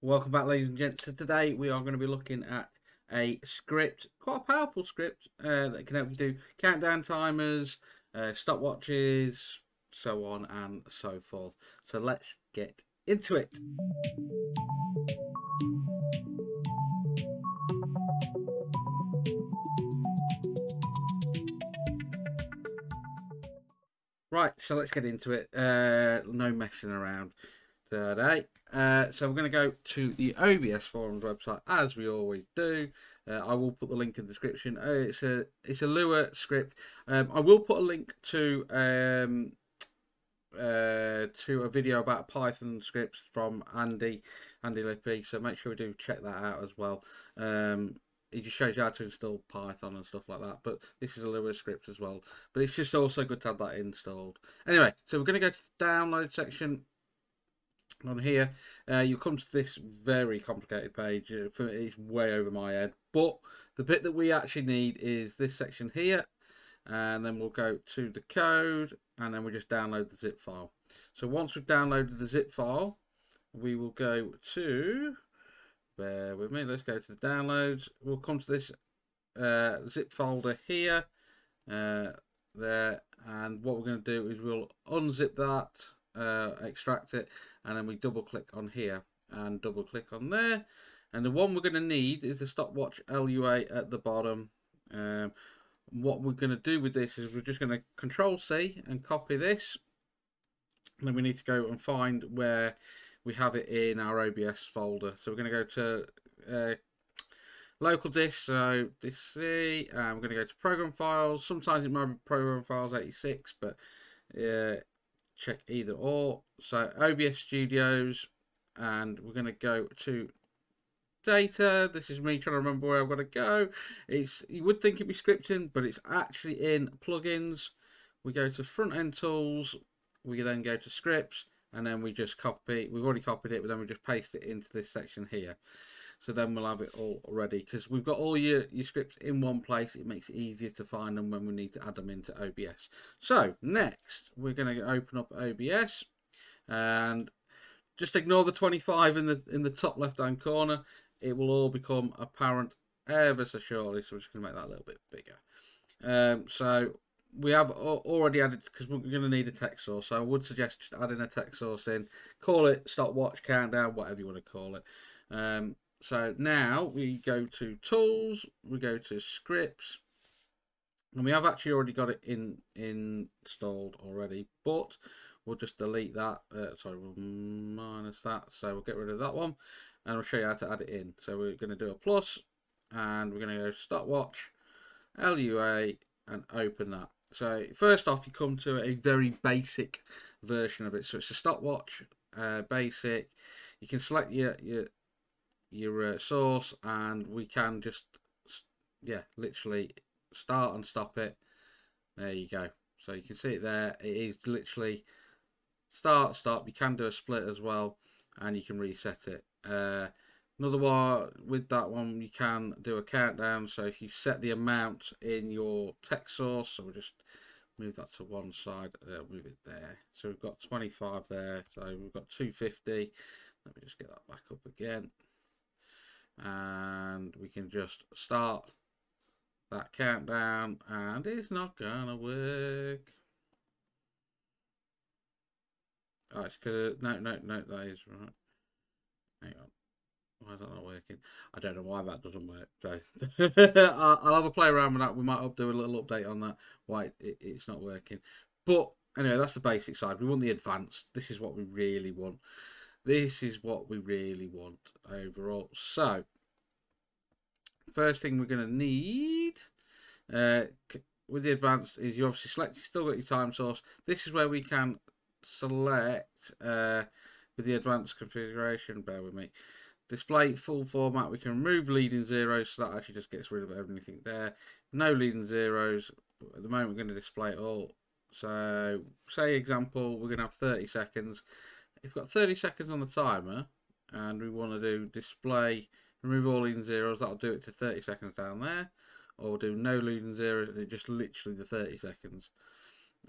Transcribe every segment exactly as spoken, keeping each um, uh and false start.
Welcome back, ladies and gents. So today we are going to be looking at a script, quite a powerful script uh, that can help you do countdown timers, uh, stopwatches, so on and so forth. So let's get into it. Right, so let's get into it. Uh, no messing around today. Uh, so we're going to go to the O B S forums website as we always do. Uh, I will put the link in the description. Uh, it's a it's a Lua script. Um, I will put a link to um, uh, to a video about Python scripts from Andy Andy Lippy. So make sure we do check that out as well. Um, It just shows you how to install Python and stuff like that. But this is a Lua script as well. But it's just also good to have that installed. Anyway, so we're going to go to the download section. On here, uh, you come to this very complicated page. For it's way over my head. But the bit that we actually need is this section here. And then we'll go to the code. And then we'll just download the zip file. So once we've downloaded the zip file, we will go to... Bear with me, let's go to the downloads. We'll come to this uh, zip folder here, uh, there, and what we're going to do is we'll unzip that, uh, extract it, and then we double click on here and double click on there. And the one we're going to need is the stopwatch L U A at the bottom. Um, what we're going to do with this is we're just going to control C and copy this. And then we need to go and find where we have it in our O B S folder. So we're going to go to uh, local disk, so disk C, and we're going to go to program files. Sometimes it might be program files eighty-six, but uh, check either or. So O B S studios, and we're going to go to data. This is me trying to remember where I've got to go. It's, you would think it'd be scripting, but it's actually in plugins. We go to front end tools, we then go to scripts. And then we just copy, we've already copied it, but then we just paste it into this section here. So then we'll have it all ready, because we've got all your, your scripts in one place. It makes it easier to find them when we need to add them into O B S. So next, we're going to open up O B S and just ignore the twenty-five in the in the top left-hand corner. It will all become apparent ever so shortly. So we're just going to make that a little bit bigger. Um, so... we have already added, because we're going to need a text source, so I would suggest just adding a text source in. Call it stopwatch, countdown, whatever you want to call it. Um, so now we go to tools, we go to scripts, and we have actually already got it in, in installed already, but we'll just delete that. Uh, sorry, we'll minus that, so we'll get rid of that one, and I'll show you how to add it in. So we're going to do a plus, and we're going to go stopwatch, L U A, and open that. So first off, you come to a very basic version of it. So it's a stopwatch, uh, basic. You can select your your your uh, source, and we can just yeah, literally start and stop it. There you go. So you can see it there. It is literally start, stop. You can do a split as well, and you can reset it. Uh, another one with that one, you can do a countdown. So if you set the amount in your text source, so we'll just move that to one side, uh, move it there. So we've got twenty-five there, so we've got two fifty. Let me just get that back up again, and we can just start that countdown, and it's not gonna work. Oh, it's because no no no that is right. Hang on, why is that not working? I don't know why that doesn't work. So I'll have a play around with that. We might do a little update on that, why it, it's not working. But anyway, that's the basic side. We want the advanced. This is what we really want. This is what we really want overall. So first thing we're going to need uh, with the advanced is you obviously select, you've still got your time source. This is where we can select uh, with the advanced configuration. Bear with me. Display full format, we can remove leading zeros, so that actually just gets rid of everything there. No leading zeros. At the moment, we're going to display it all. So, say example, we're going to have thirty seconds. If we've got thirty seconds on the timer, and we want to do display, remove all leading zeros, that'll do it to thirty seconds down there. Or we'll do no leading zeros, and it just literally the thirty seconds.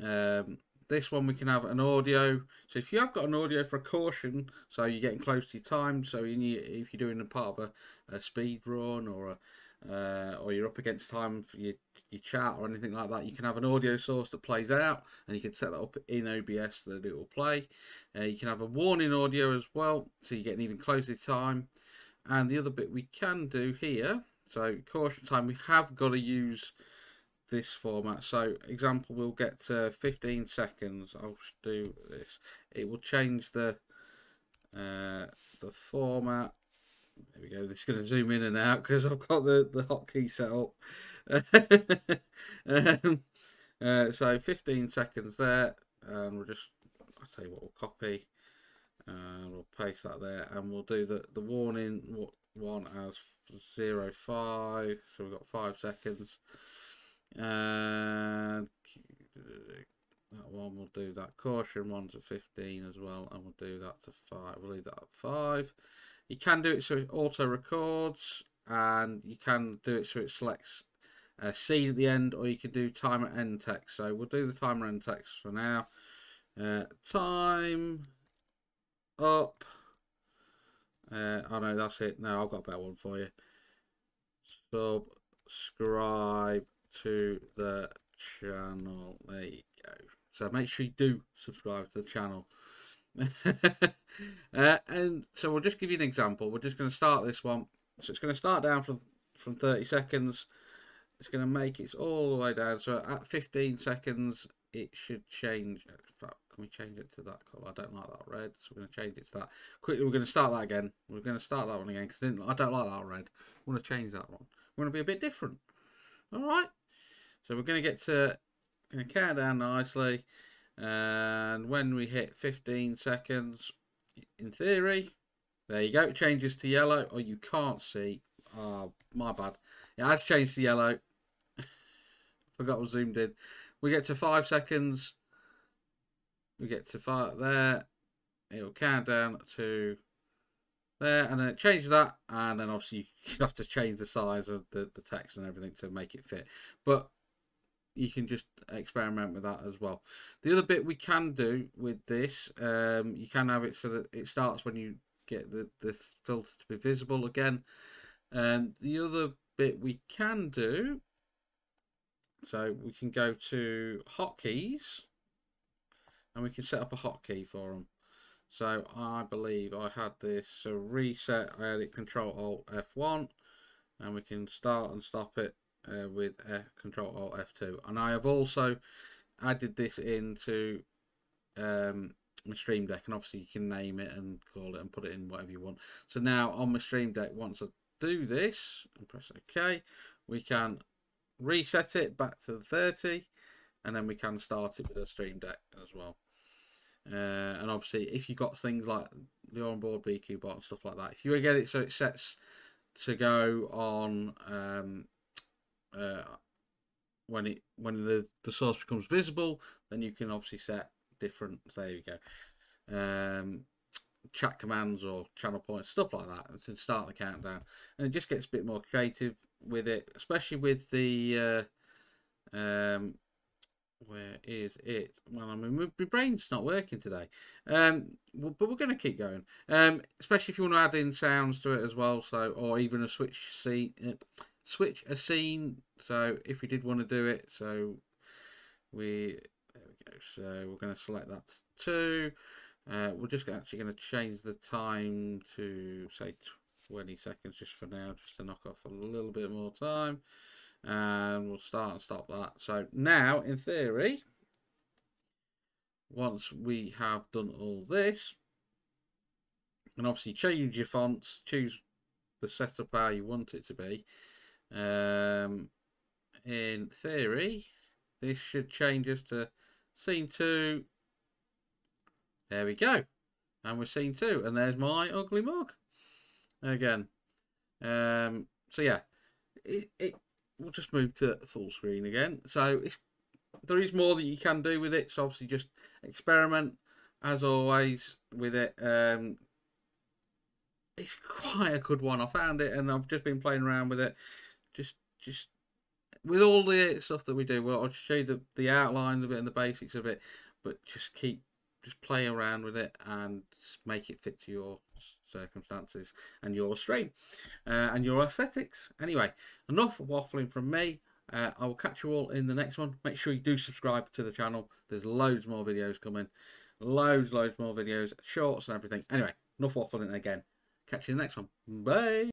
Um, This one we can have an audio. So if you have got an audio for a caution, so you're getting close to your time, so in your, if you're doing a part of a, a speed run or a Uh, or you're up against time for your, your chat or anything like that, you can have an audio source that plays out, and you can set that up in O B S so that it will play. Uh, you can have a warning audio as well, so you're getting even closer to time. And the other bit we can do here, so caution time, we have got to use this format. So example, we'll get to fifteen seconds. I'll just do this. It will change the uh, the format. There we go. It's going to zoom in and out because I've got the, the hotkey set up. um, uh, so fifteen seconds there. And we'll just, I'll tell you what, we'll copy. And we'll paste that there. And we'll do the, the warning one as zero five. So we've got five seconds. And that one, we'll do that. Caution one's at fifteen as well. And we'll do that to five. We'll leave that at five. You can do it so it auto records, and you can do it so it selects a scene at the end, or you can do timer end text. So we'll do the timer end text for now. Uh, time up. Uh, oh no, that's it. No, I've got a better one for you. Subscribe to the channel. There you go. So make sure you do subscribe to the channel. uh, and so we'll just give you an example. We're just going to start this one. So it's going to start down from from thirty seconds. It's going to make it all the way down. So at fifteen seconds, it should change. Can we change it to that colour? I don't like that red, so we're going to change it to that. Quickly, we're going to start that again. We're going to start that one again because I don't like that red. I want to change that one. We want to be a bit different. All right. So we're going to get to going to count down nicely. And when we hit fifteen seconds, in theory, there you go, it changes to yellow. Or you can't see. Oh, my bad. It has changed to yellow. Forgot what zoomed in. We get to five seconds. We get to five there. It'll count down to there. And then it changes that. And then obviously you have to change the size of the, the text and everything to make it fit. But you can just experiment with that as well. The other bit we can do with this, um, you can have it so that it starts when you get the, the filter to be visible again. And um, the other bit we can do, so we can go to hotkeys, and we can set up a hotkey for them. So I believe I had this, so reset, I had it control alt F one, and we can start and stop it Uh, with uh, control alt F two. And I have also added this into um, my stream deck, and obviously you can name it and call it and put it in whatever you want. So now on my stream deck, once I do this and press OK, we can reset it back to thirty, and then we can start it with a stream deck as well. Uh, and obviously if you've got things like the onboard B Q bot and stuff like that, if you get it so it sets to go on um, uh when it when the the source becomes visible, then you can obviously set different, there you go, um chat commands or channel points, stuff like that, and to start the countdown. And it just gets a bit more creative with it, especially with the uh um where is it? Well, I mean, my brain's not working today, um but we're going to keep going, um especially if you want to add in sounds to it as well. So, or even a switch scene, uh, switch a scene, so if we did want to do it, so we there we go. So we're going to select that to uh we're just actually going to change the time to say twenty seconds just for now, just to knock off a little bit more time, and we'll start and stop that. So now in theory, once we have done all this, and obviously change your fonts, choose the setup how you want it to be. Um in theory, this should change us to scene two. There we go, and we're scene two, and there's my ugly mug again. Um so yeah, it, it we'll just move to full screen again. So it's, there is more that you can do with it, so obviously just experiment as always with it. um It's quite a good one. I found it, and I've just been playing around with it. Just, just with all the stuff that we do, well, I'll show you the the outline of it and the basics of it. but just keep just play around with it and make it fit to your circumstances and your stream uh, and your aesthetics. Anyway, enough waffling from me. Uh, I will catch you all in the next one. Make sure you do subscribe to the channel. There's loads more videos coming. Loads, loads more videos, shorts and everything. Anyway, enough waffling again. Catch you in the next one. Bye.